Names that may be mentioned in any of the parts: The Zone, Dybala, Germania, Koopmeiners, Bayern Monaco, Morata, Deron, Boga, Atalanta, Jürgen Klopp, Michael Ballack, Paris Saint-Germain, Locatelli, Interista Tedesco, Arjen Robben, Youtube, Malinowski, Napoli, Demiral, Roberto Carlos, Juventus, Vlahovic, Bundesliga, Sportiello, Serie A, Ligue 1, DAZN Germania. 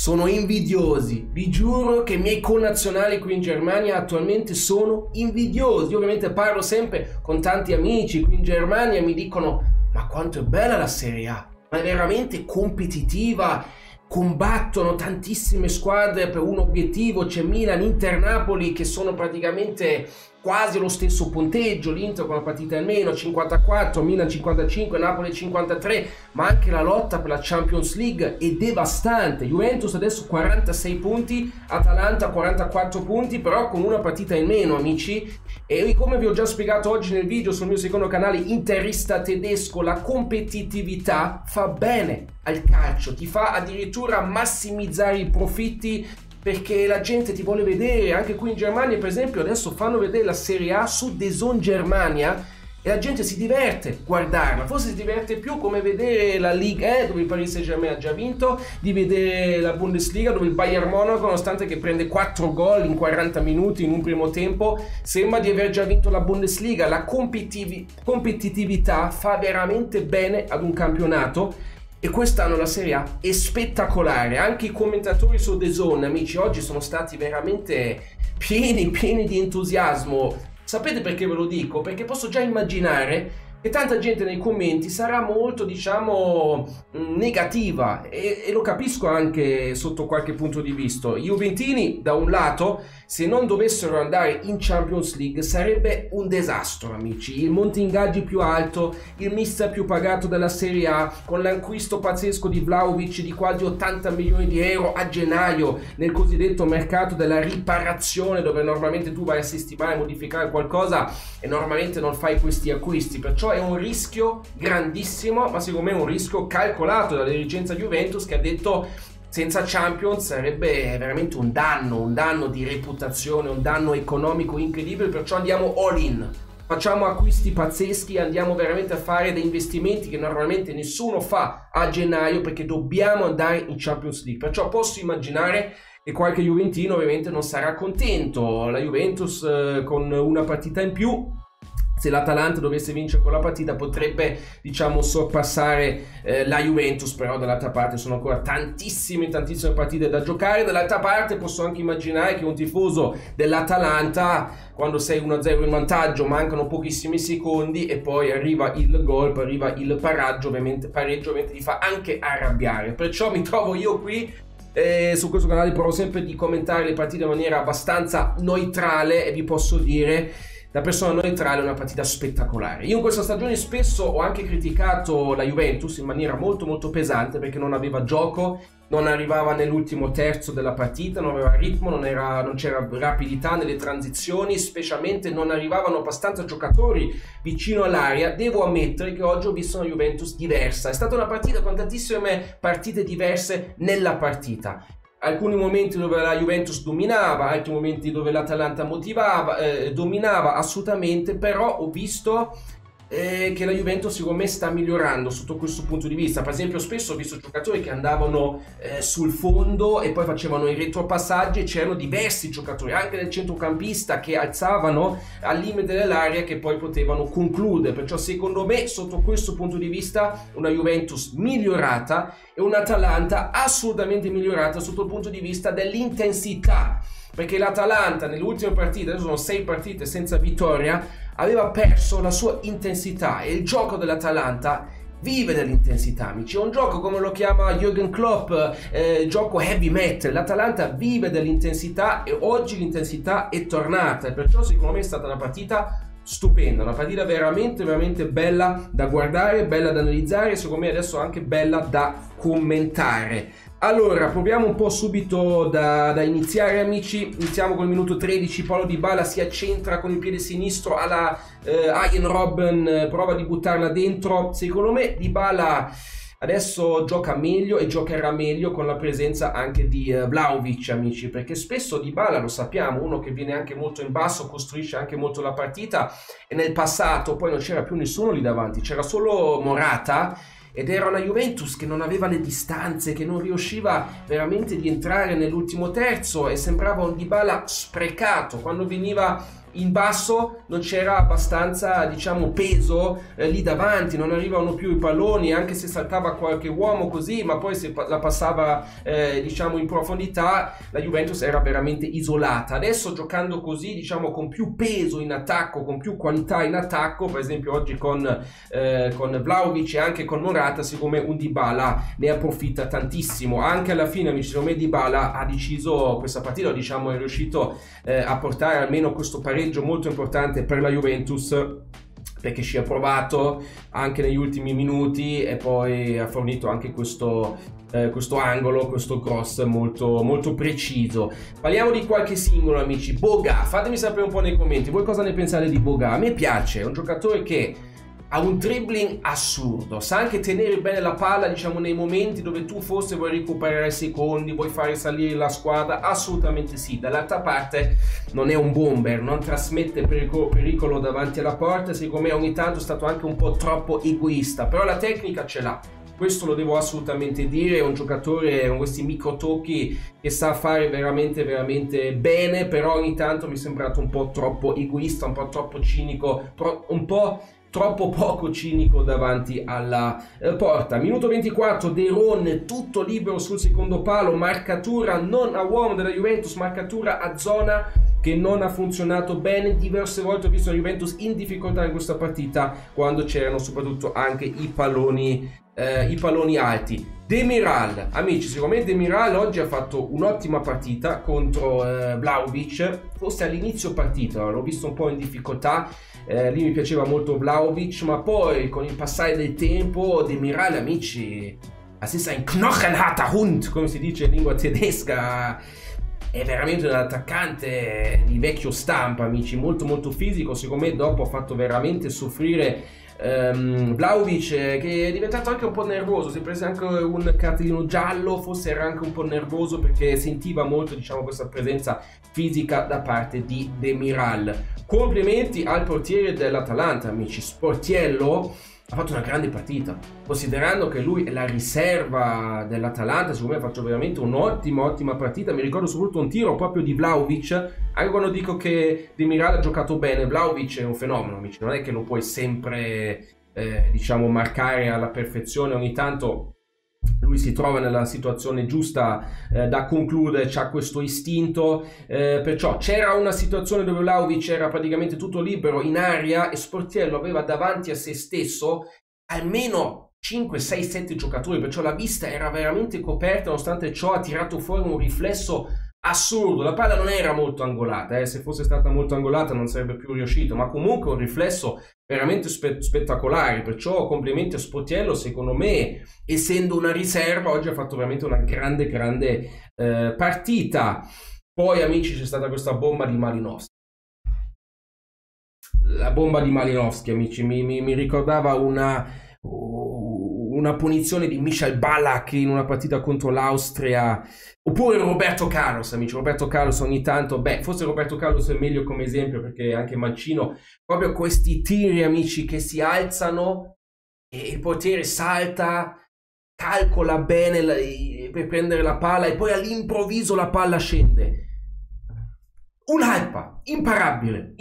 sono invidiosi, vi giuro che i miei connazionali qui in Germania attualmente sono invidiosi. Io ovviamente parlo sempre con tanti amici qui in Germania, mi dicono ma quanto è bella la Serie A, ma è veramente competitiva, combattono tantissime squadre per un obiettivo, c'è Milan, Inter, Napoli che sono praticamente quasi lo stesso punteggio, l'Inter con una partita in meno, 54, Milan 55, Napoli 53, ma anche la lotta per la Champions League è devastante. Juventus adesso 46 punti, Atalanta 44 punti, però con una partita in meno, amici. E come vi ho già spiegato oggi nel video sul mio secondo canale Interista Tedesco, la competitività fa bene al calcio, ti fa addirittura massimizzare i profitti, perché la gente ti vuole vedere. Anche qui in Germania per esempio adesso fanno vedere la Serie A su DAZN Germania e la gente si diverte a guardarla, forse si diverte più come vedere la Ligue 1 dove il Paris Saint-Germain ha già vinto, di vedere la Bundesliga dove il Bayern Monaco, nonostante che prende 4 gol in 40 minuti in un primo tempo, sembra di aver già vinto la Bundesliga. La competitività fa veramente bene ad un campionato. E quest'anno la Serie A è spettacolare, anche i commentatori su The Zone, amici, oggi sono stati veramente pieni di entusiasmo. Sapete perché ve lo dico? Perché posso già immaginare che tanta gente nei commenti sarà molto, diciamo, negativa, e lo capisco anche sotto qualche punto di vista. I juventini, da un lato, se non dovessero andare in Champions League sarebbe un disastro, amici. Il monte ingaggi più alto, il mister più pagato della Serie A, con l'acquisto pazzesco di Vlahovic di quasi 80 milioni di euro a gennaio nel cosiddetto mercato della riparazione, dove normalmente tu vai a sistemare, modificare qualcosa e normalmente non fai questi acquisti. Perciò è un rischio grandissimo, ma secondo me è un rischio calcolato dalla dirigenza Juventus, che ha detto senza Champions sarebbe veramente un danno di reputazione, un danno economico incredibile, perciò andiamo all in, facciamo acquisti pazzeschi, andiamo veramente a fare dei investimenti che normalmente nessuno fa a gennaio, perché dobbiamo andare in Champions League. Perciò posso immaginare che qualche juventino ovviamente non sarà contento. La Juventus con una partita in più, se l'Atalanta dovesse vincere quella partita potrebbe, diciamo, sorpassare la Juventus, però dall'altra parte sono ancora tantissime partite da giocare. Dall'altra parte posso anche immaginare che un tifoso dell'Atalanta, quando sei 1-0 in vantaggio, mancano pochissimi secondi e poi arriva il gol, poi arriva il pareggio, ovviamente ti fa anche arrabbiare. Perciò mi trovo io qui. Su questo canale provo sempre di commentare le partite in maniera abbastanza neutrale e vi posso dire, da persona neutrale, è una partita spettacolare. Io in questa stagione spesso ho anche criticato la Juventus in maniera molto pesante, perché non aveva gioco, non arrivava nell'ultimo terzo della partita, non aveva ritmo, non c'era rapidità nelle transizioni, specialmente non arrivavano abbastanza giocatori vicino all'area. Devo ammettere che oggi ho visto una Juventus diversa, è stata una partita con tantissime partite diverse nella partita. Alcuni momenti dove la Juventus dominava, altri momenti dove l'Atalanta dominava assolutamente, però ho visto che la Juventus secondo me sta migliorando sotto questo punto di vista. Per esempio spesso ho visto giocatori che andavano sul fondo e poi facevano i retropassaggi, e c'erano diversi giocatori anche del centrocampista che alzavano al limite dell'area, che poi potevano concludere. Perciò secondo me sotto questo punto di vista una Juventus migliorata e un'Atalanta assolutamente migliorata sotto il punto di vista dell'intensità, perché l'Atalanta nell'ultima partita, adesso sono 6 partite senza vittoria, aveva perso la sua intensità, e il gioco dell'Atalanta vive dell'intensità, amici. È un gioco, come lo chiama Jürgen Klopp, gioco heavy metal. L'Atalanta vive dell'intensità e oggi l'intensità è tornata, e perciò secondo me è stata una partita stupenda, una partita veramente bella da guardare, bella da analizzare, e secondo me adesso anche bella da commentare. Allora, proviamo un po' subito da iniziare, amici. Iniziamo col minuto 13, Paulo Dybala si accentra con il piede sinistro alla Arjen Robben, prova di buttarla dentro. Secondo me Dybala adesso gioca meglio e giocherà meglio con la presenza anche di Vlahovic, amici, perché spesso Dybala, lo sappiamo, uno che viene anche molto in basso, costruisce anche molto la partita, e nel passato poi non c'era più nessuno lì davanti, c'era solo Morata, ed era una Juventus che non aveva le distanze, che non riusciva veramente di entrare nell'ultimo terzo, e sembrava un Dybala sprecato. Quando veniva in basso non c'era abbastanza, diciamo, peso lì davanti, non arrivavano più i palloni, anche se saltava qualche uomo così, ma poi se la passava diciamo in profondità la Juventus era veramente isolata. Adesso, giocando così, diciamo con più peso in attacco, con più qualità in attacco, per esempio oggi con Vlahovic e anche con Morata, siccome un Dybala ne approfitta tantissimo. Anche alla fine, amici, secondo me Dybala ha deciso questa partita, diciamo è riuscito a portare almeno questo pareggio molto importante per la Juventus, perché ci ha provato anche negli ultimi minuti e poi ha fornito anche questo angolo, questo cross molto, molto preciso. Parliamo di qualche singolo, amici. Boga, fatemi sapere un po' nei commenti, voi cosa ne pensate di Boga? A me piace, è un giocatore che ha un dribbling assurdo, sa anche tenere bene la palla, diciamo, nei momenti dove tu forse vuoi recuperare secondi, vuoi fare salire la squadra, assolutamente sì. Dall'altra parte non è un bomber, non trasmette pericolo davanti alla porta, secondo me ogni tanto è stato anche un po' troppo egoista, però la tecnica ce l'ha. Questo lo devo assolutamente dire, è un giocatore con questi micro tocchi che sa fare veramente veramente bene, però ogni tanto mi è sembrato un po' troppo egoista, un po' troppo cinico, un po' troppo poco cinico davanti alla porta. Minuto 24, Deron tutto libero sul secondo palo, marcatura non a uomo della Juventus, marcatura a zona che non ha funzionato bene. Diverse volte ho visto la Juventus in difficoltà in questa partita quando c'erano soprattutto anche i palloni alti. Demiral, amici, secondo me Demiral oggi ha fatto un'ottima partita contro Vlahovic. Forse all'inizio partita l'ho visto un po' in difficoltà, lì mi piaceva molto Vlahovic, ma poi con il passare del tempo Demiral, amici, es ist ein knochenharter Hund, come si dice in lingua tedesca. È veramente un attaccante di vecchio stampo, amici, molto molto fisico. Secondo me dopo ha fatto veramente soffrire Vlahovic, che è diventato anche un po' nervoso, si è preso anche un cartellino giallo, forse era anche un po' nervoso perché sentiva molto, diciamo, questa presenza fisica da parte di Demiral. Complimenti al portiere dell'Atalanta, amici, Sportiello. Ha fatto una grande partita, considerando che lui è la riserva dell'Atalanta. Secondo me ha fatto veramente un'ottima ottima partita. Mi ricordo soprattutto un tiro proprio di Vlahovic. Anche quando dico che Demiral ha giocato bene, Vlahovic è un fenomeno, amici, non è che lo puoi sempre diciamo marcare alla perfezione. Ogni tanto lui si trova nella situazione giusta da concludere, c'ha questo istinto, perciò c'era una situazione dove Vlahovic era praticamente tutto libero in aria e Sportiello aveva davanti a se stesso almeno 5, 6, 7 giocatori, perciò la vista era veramente coperta. Nonostante ciò ha tirato fuori un riflesso assurdo, la palla non era molto angolata, se fosse stata molto angolata non sarebbe più riuscito, ma comunque un riflesso veramente spettacolare, perciò complimenti a Sportiello. Secondo me, essendo una riserva, oggi ha fatto veramente una grande grande partita. Poi, amici, c'è stata questa bomba di Malinowski. La bomba di Malinowski, amici, mi ricordava una punizione di Michael Ballack in una partita contro l'Austria, oppure Roberto Carlos, amici. Roberto Carlos ogni tanto, beh, forse Roberto Carlos è meglio come esempio perché è anche mancino, proprio questi tiri, amici, che si alzano e il portiere salta, calcola bene per prendere la palla e poi all'improvviso la palla scende. Un'alpa, imparabile,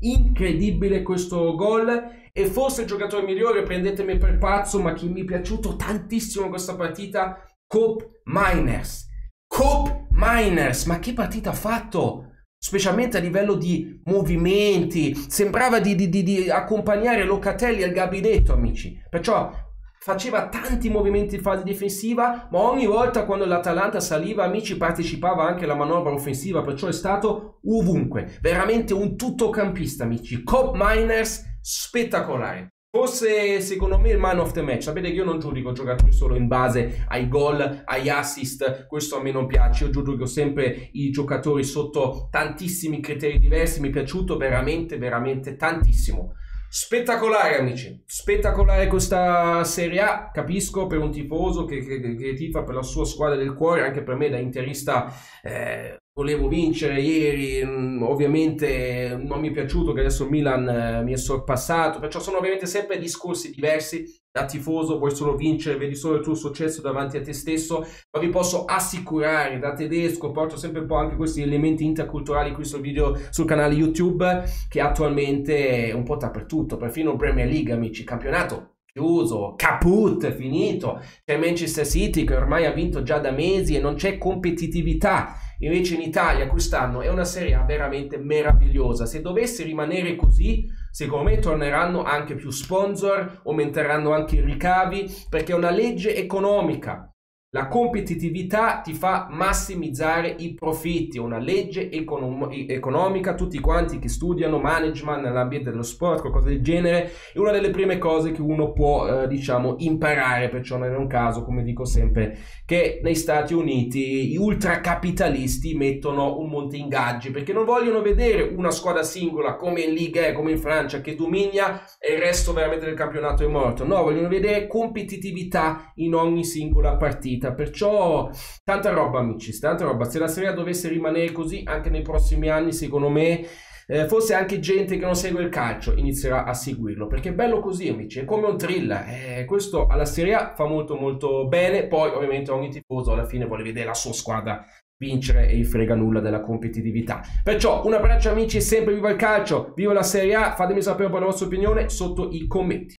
incredibile questo gol. E forse il giocatore migliore, prendetemi per pazzo, ma che mi è piaciuto tantissimo in questa partita, Koopmeiners. Koopmeiners, ma che partita ha fatto? Specialmente a livello di movimenti, sembrava di accompagnare Locatelli al gabinetto, amici. Perciò faceva tanti movimenti in fase difensiva, ma ogni volta quando l'Atalanta saliva, amici, partecipava anche alla manovra offensiva, perciò è stato ovunque. Veramente un tuttocampista, amici. Koopmeiners, spettacolare. Forse secondo me il man of the match. Sapete che io non giudico giocatori solo in base ai gol, agli assist, questo a me non piace. Io giudico sempre i giocatori sotto tantissimi criteri diversi. Mi è piaciuto veramente veramente tantissimo. Spettacolare, amici, spettacolare questa Serie A. Capisco per un tifoso che tifa per la sua squadra del cuore, anche per me da interista volevo vincere ieri, ovviamente non mi è piaciuto che adesso Milan mi è sorpassato, perciò sono ovviamente sempre discorsi diversi. Da tifoso vuoi solo vincere, vedi solo il tuo successo davanti a te stesso, ma vi posso assicurare, da tedesco, porto sempre un po' anche questi elementi interculturali qui sul video, sul canale YouTube, che attualmente è un po' dappertutto, perfino Premier League, amici, campionato chiuso, caput, finito. C'è Manchester City che ormai ha vinto già da mesi e non c'è competitività. Invece in Italia quest'anno è una Serie A veramente meravigliosa. Se dovesse rimanere così, secondo me torneranno anche più sponsor, aumenteranno anche i ricavi, perché è una legge economica. La competitività ti fa massimizzare i profitti, è una legge economica, tutti quanti che studiano management nell'ambiente dello sport, qualcosa del genere, è una delle prime cose che uno può, diciamo, imparare, perciò non è un caso, come dico sempre, che negli Stati Uniti gli ultracapitalisti mettono un monte ingaggi, perché non vogliono vedere una squadra singola come in Liga, come in Francia, che dominia e il resto veramente del campionato è morto, no, vogliono vedere competitività in ogni singola partita. Perciò tanta roba, amici, tanta roba. Se la Serie A dovesse rimanere così anche nei prossimi anni, secondo me forse anche gente che non segue il calcio inizierà a seguirlo, perché è bello così, amici, è come un thriller, questo alla Serie A fa molto molto bene. Poi ovviamente ogni tifoso alla fine vuole vedere la sua squadra vincere e gli frega nulla della competitività. Perciò un abbraccio, amici, sempre viva il calcio, viva la Serie A. Fatemi sapere un po' la vostra opinione sotto i commenti.